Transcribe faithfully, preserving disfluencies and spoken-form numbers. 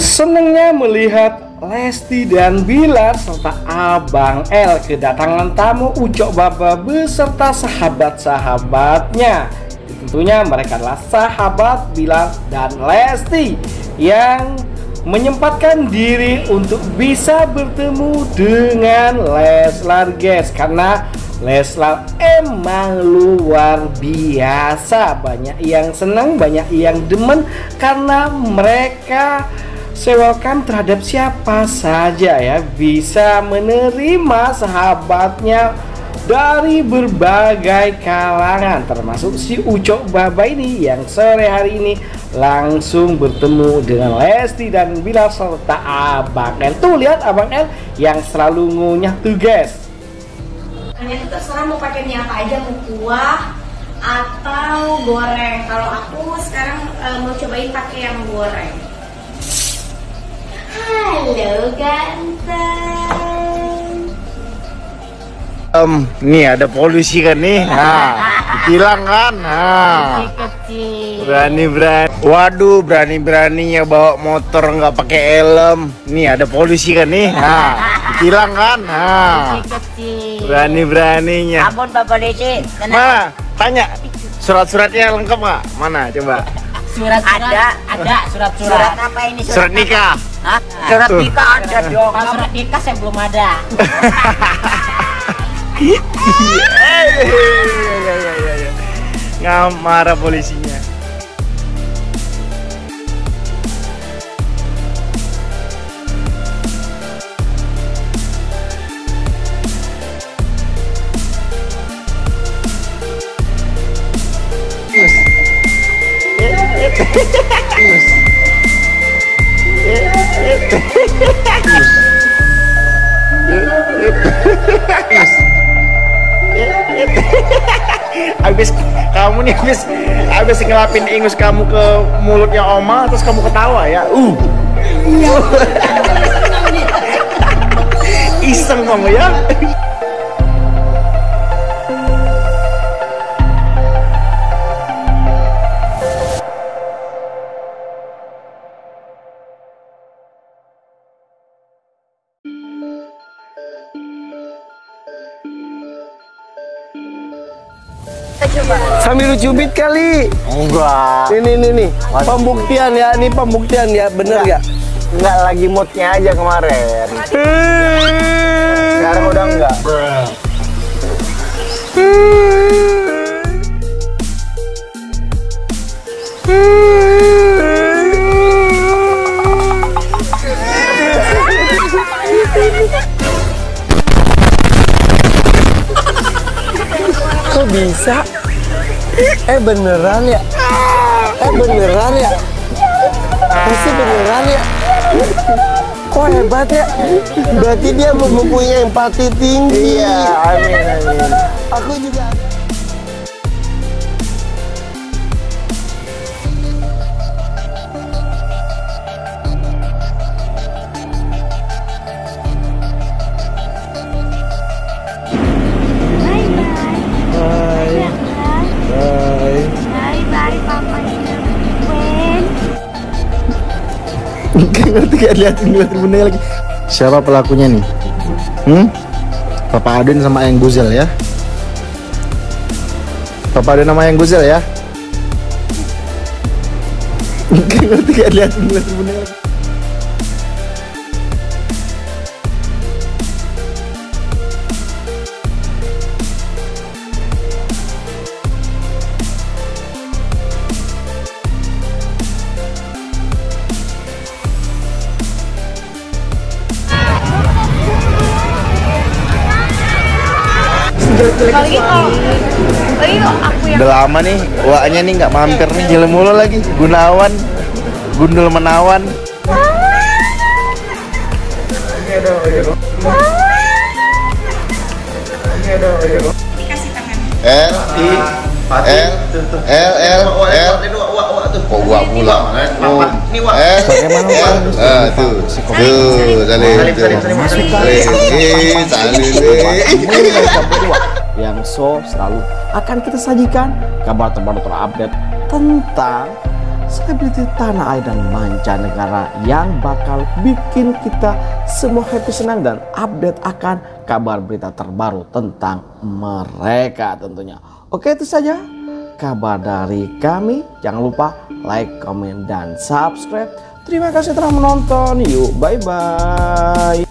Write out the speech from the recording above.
Senengnya melihat Lesti dan Billar serta Abang L kedatangan tamu Ucok Baba beserta sahabat-sahabatnya. Tentunya mereka adalah sahabat Billar dan Lesti yang menyempatkan diri untuk bisa bertemu dengan Leslar, guys, karena Leslar emang luar biasa. Banyak yang senang, banyak yang demen karena mereka welcome terhadap siapa saja ya, bisa menerima sahabatnya dari berbagai kalangan, termasuk si Ucok Baba ini yang sore hari ini langsung bertemu dengan Lesti dan Billar serta Abang L. Tuh lihat Abang L yang selalu ngunyah tuh, guys. Kalian terserah mau pakainya apa aja, mau kuah atau goreng. Kalau aku sekarang e, mau cobain pakai yang goreng. Halo ganteng. Um, nih ada polisi kan nih. Nah, hilang kan. Nah. Berani-berani. Waduh, berani-beraninya bawa motor nggak pakai helm. Nih ada polisi kan nih. Nah. Hilang kan? Nah, berani-beraninya. Ampun Pak Polisi. Ma, tanya surat-suratnya lengkap nggak? Mana coba? Surat, surat ada, ada surat-surat. Surat apa ini? Surat, surat nikah. Hah? Surat tuh. Nikah ada dong. Kalau surat nikah saya belum ada. Nggak marah polisinya. Habis kamu nih habis habis ngelapin ingus kamu ke mulutnya Oma terus kamu ketawa ya. Uh. Iseng kamu ya. Sambil dicubit kali. Enggak. Ini ini nih. Pembuktian ya, ini pembuktian ya, bener enggak? Enggak, enggak lagi moodnya aja kemarin. Sekarang udah enggak. Kok bisa? Eh beneran ya? Eh beneran ya? Pasti beneran ya? Kok hebat ya? Berarti dia mempunyai empati tinggi. Iya, amin amin. Aku juga. Ngerti kayak liatin liatin benda lagi. Siapa pelakunya nih? Hmm? Bapak Aden sama Ayang Guzel ya? Bapak Aden sama Ayang Guzel ya? Ngerti kayak liatin liatin benda lagi. Lagi kok, lagi kok aku yang udah lama nih, waknya nih nggak mampir nih, jalan mulu lagi, Gunawan, Gundul Menawan. Dikasih tangan. L I L L L L. Kok gua pula? Eh, tuh, tuh, dalil, dalil. Yang show selalu akan kita sajikan kabar terbaru terupdate tentang selebriti tanah air dan mancanegara yang bakal bikin kita semua happy, senang, dan update akan kabar berita terbaru tentang mereka tentunya. Oke, itu saja kabar dari kami. Jangan lupa like, comment, dan subscribe. Terima kasih telah menonton. Yuk, bye-bye.